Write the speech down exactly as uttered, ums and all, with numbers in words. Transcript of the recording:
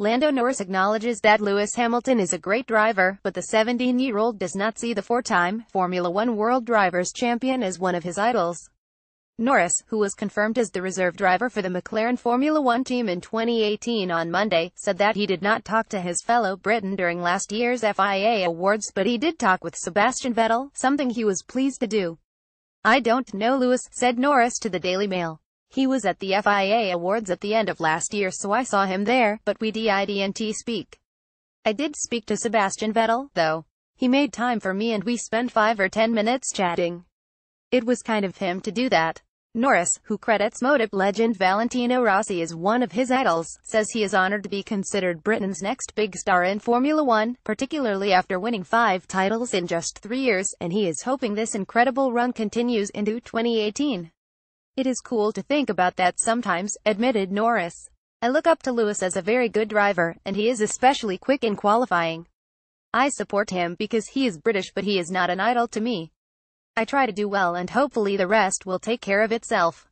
Lando Norris acknowledges that Lewis Hamilton is a great driver, but the seventeen-year-old does not see the four-time Formula One World Drivers' Champion as one of his idols. Norris, who was confirmed as the reserve driver for the McLaren Formula One team in twenty eighteen on Monday, said that he did not talk to his fellow Briton during last year's F I A awards, but he did talk with Sebastian Vettel, something he was pleased to do. "I don't know Lewis," said Norris to the Daily Mail. "He was at the F I A Awards at the end of last year, so I saw him there, but we didn't speak. I did speak to Sebastian Vettel, though. He made time for me and we spent five or ten minutes chatting. It was kind of him to do that." Norris, who credits moto legend Valentino Rossi as one of his idols, says he is honored to be considered Britain's next big star in Formula One, particularly after winning five titles in just three years, and he is hoping this incredible run continues into twenty eighteen. "It is cool to think about that sometimes," admitted Norris. "I look up to Lewis as a very good driver, and he is especially quick in qualifying. I support him because he is British, but he is not an idol to me. I try to do well and hopefully the rest will take care of itself."